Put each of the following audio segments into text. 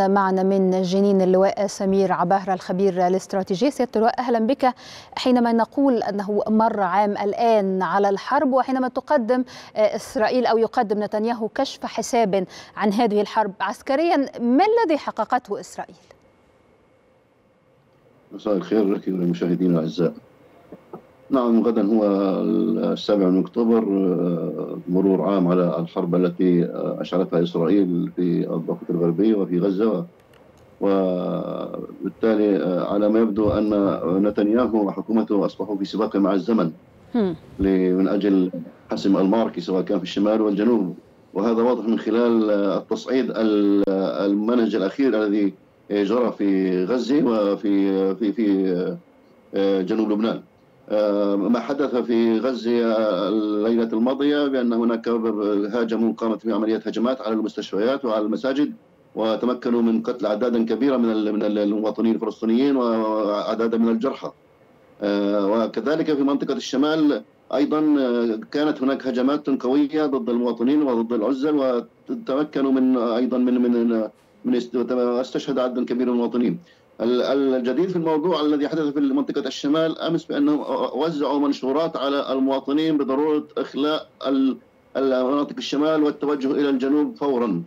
معنا من جنين اللواء سمير عباهرة الخبير الاستراتيجي. سيادة اللواء أهلا بك. حينما نقول أنه مر عام الآن على الحرب، وحينما تقدم إسرائيل أو يقدم نتنياهو كشف حساب عن هذه الحرب عسكريا، ما الذي حققته إسرائيل؟ مساء الخير لك وللمشاهدين الأعزاء. نعم، غدا هو السابع من أكتوبر، مرور عام على الحرب التي أشعلتها إسرائيل في الضفة الغربية وفي غزة، وبالتالي على ما يبدو أن نتنياهو وحكومته أصبحوا في سباق مع الزمن من أجل حسم المعركة سواء كان في الشمال والجنوب، وهذا واضح من خلال التصعيد المنهج الأخير الذي جرى في غزة وفي في في جنوب لبنان. ما حدث في غزة الليلة الماضية بأن هناك هاجموا، قامت في عملية هجمات على المستشفيات وعلى المساجد، وتمكنوا من قتل أعدادا كبيرة من المواطنين الفلسطينيين وأعدادا من الجرحى. وكذلك في منطقة الشمال أيضا كانت هناك هجمات قوية ضد المواطنين وضد العزل، وتمكنوا من أيضا من استشهد عدد كبير من المواطنين. الجديد في الموضوع الذي حدث في منطقة الشمال أمس بأنهم وزعوا منشورات على المواطنين بضرورة إخلاء مناطق الشمال والتوجه إلى الجنوب فورا،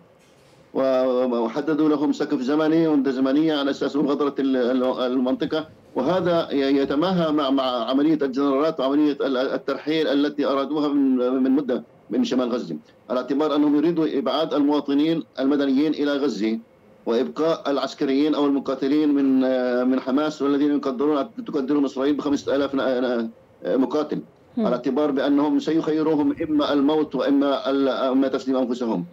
وحددوا لهم سقف زمني ومدة زمنية على أساس مغادرة المنطقة، وهذا يتماهى مع عملية الجنرالات وعملية الترحيل التي أرادوها من مدة من شمال غزة، على اعتبار أنهم يريدوا إبعاد المواطنين المدنيين إلى غزة وإبقاء العسكريين أو المقاتلين من حماس، والذين تقدرهم إسرائيل ب5000 مقاتل، على اعتبار بأنهم سيخيروهم إما الموت وإما تسليم أنفسهم.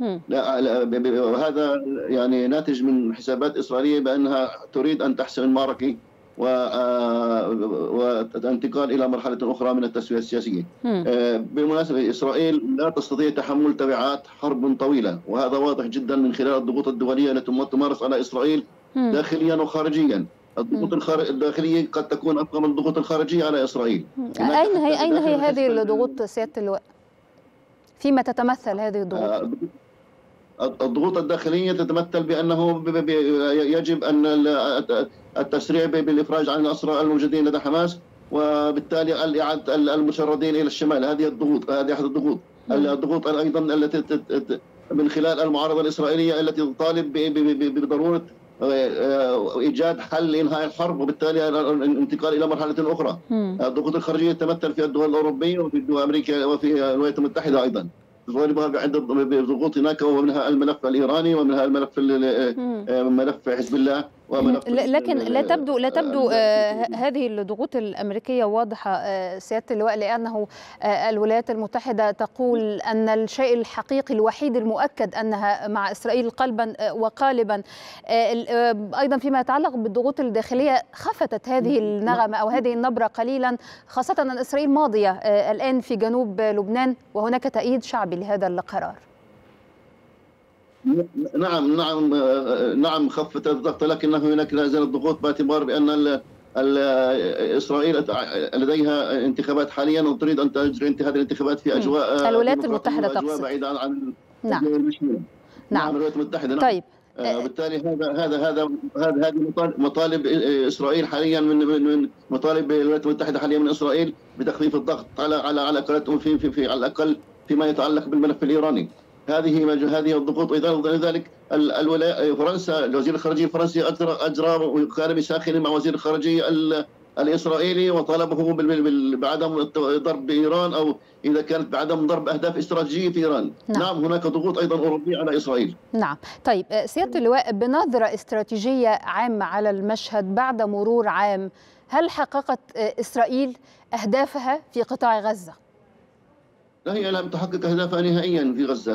وهذا يعني ناتج من حسابات إسرائيلية بأنها تريد أن تحسم المعركة والانتقال إلى مرحلة أخرى من التسوية السياسية. بالمناسبة إسرائيل لا تستطيع تحمل تبعات حرب طويلة، وهذا واضح جدا من خلال الضغوط الدولية التي تمارس على إسرائيل داخليا وخارجيا. الضغوط الداخلية قد تكون أقوى من الضغوط الخارجية على إسرائيل. أين هي هذه الضغوط سيادة اللواء؟ فيما تتمثل هذه الضغوط؟ الضغوط الداخلية تتمثل بأنه يجب أن التسريع بالإفراج عن الأسرى الموجودين لدى حماس، وبالتالي إعادة المشردين إلى الشمال. هذه الضغوط، هذه أحد الضغوط. الضغوط أيضا التي من خلال المعارضة الإسرائيلية التي تطالب بضرورة إيجاد حل لإنهاء الحرب، وبالتالي الانتقال إلى مرحلة أخرى. الضغوط الخارجية تتمثل في الدول الأوروبية وفي دول أمريكا وفي الولايات المتحدة أيضا، تطالبها بعدة ضغوط هناك، ومنها الملف الإيراني ومنها الملف ملف حزب الله وملف، لكن لا تبدو هذه الضغوط الأمريكية واضحة سيادة اللواء، لأنه الولايات المتحدة تقول أن الشيء الحقيقي الوحيد المؤكد أنها مع إسرائيل قلبا وقالبا. أيضا فيما يتعلق بالضغوط الداخلية، خفتت هذه النغمة أو هذه النبرة قليلا، خاصة أن إسرائيل ماضية الآن في جنوب لبنان وهناك تأييد شعبي لهذا القرار. نعم نعم نعم، خفت الضغط، لكن هناك لا زالت ضغوط باعتبار بأن إسرائيل لديها انتخابات حاليا وتريد أن تجري هذه الانتخابات في أجواء الولايات المتحدة تقصد، بعيدة عن نعم الولايات المتحدة. طيب، بالتالي هذه مطالب إسرائيل حاليا من مطالب الولايات المتحدة حاليا من إسرائيل بتخفيف الضغط على قلتهم في على الأقل فيما يتعلق بالملف الإيراني. هذه الضغوط ايضا. لذلك فرنسا، وزير الخارجيه الفرنسي اجرى مكالمه ساخنه مع وزير الخارجيه الاسرائيلي وطالبه بعدم ضرب ايران، او اذا كانت بعدم ضرب اهداف استراتيجيه في ايران. نعم هناك ضغوط ايضا اوروبيه على اسرائيل. نعم. طيب سياده اللواء، بنظره استراتيجيه عامه على المشهد بعد مرور عام، هل حققت اسرائيل اهدافها في قطاع غزه؟ لا، هي لم تحقق أهدافها نهائيا في غزة،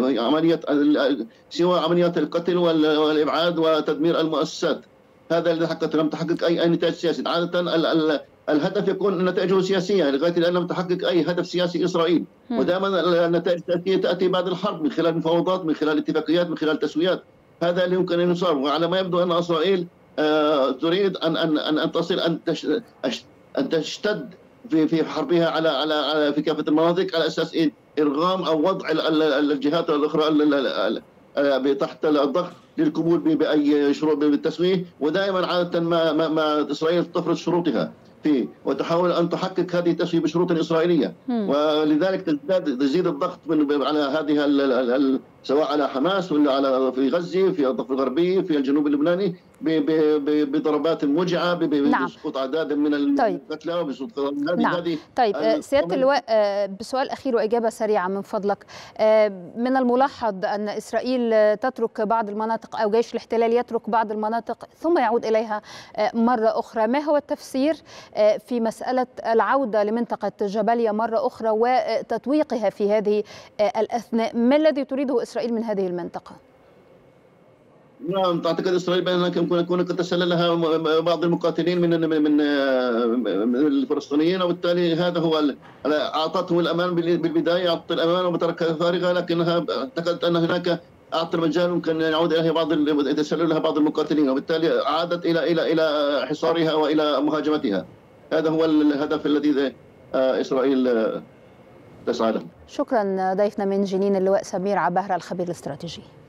سوى عمليات القتل والإبعاد وتدمير المؤسسات، هذا الذي لم تحقق أي نتاج سياسي. عادة الهدف يكون نتائجه سياسية، لغاية الآن لم تحقق أي هدف سياسي إسرائيل، ودائما النتائج السياسية تأتي بعد الحرب من خلال مفاوضات، من خلال اتفاقيات، من خلال تسويات، هذا اللي يمكن أن يصار. وعلى ما يبدو أن إسرائيل تريد أن تصل أن تشتد في حربها على في كافة المناطق، على أساس إرغام أو وضع الجهات الأخرى تحت الضغط، للقبول باي شروط بالتسويه، ودائما عاده ما اسرائيل تفرض شروطها فيه وتحاول ان تحقق هذه التسويه بشروط اسرائيليه، ولذلك تزيد الضغط على هذه سواء على حماس ولا على في غزه في الضفه الغربيه في الجنوب اللبناني بضربات موجعه بسقوط اعداد من القتلى وبسقوط هذه. طيب سياده اللواء، بسؤال اخير واجابه سريعه من فضلك. من الملاحظ ان اسرائيل تترك بعض المناطق او جيش الاحتلال يترك بعض المناطق ثم يعود اليها مره اخرى، ما هو التفسير في مساله العوده لمنطقه جباليا مره اخرى وتطويقها في هذه الاثناء؟ ما الذي تريده اسرائيل من هذه المنطقه؟ نعم، تعتقد اسرائيل بانها يمكن ان تكون قد تسلل لها بعض المقاتلين من الفلسطينيين، وبالتالي هذا هو اعطته الامان بالبدايه، اعطت الامان وتركها فارغه، لكنها اعتقدت ان هناك اعطى المجال ممكن ان يعود اليها بعض يتسلل لها بعض المقاتلين، وبالتالي عادت الى الى الى حصارها والى مهاجمتها. هذا هو الهدف الذي اسرائيل تسعى له. شكرا. ضيفنا من جنين اللواء سمير عباهرة الخبير الاستراتيجي.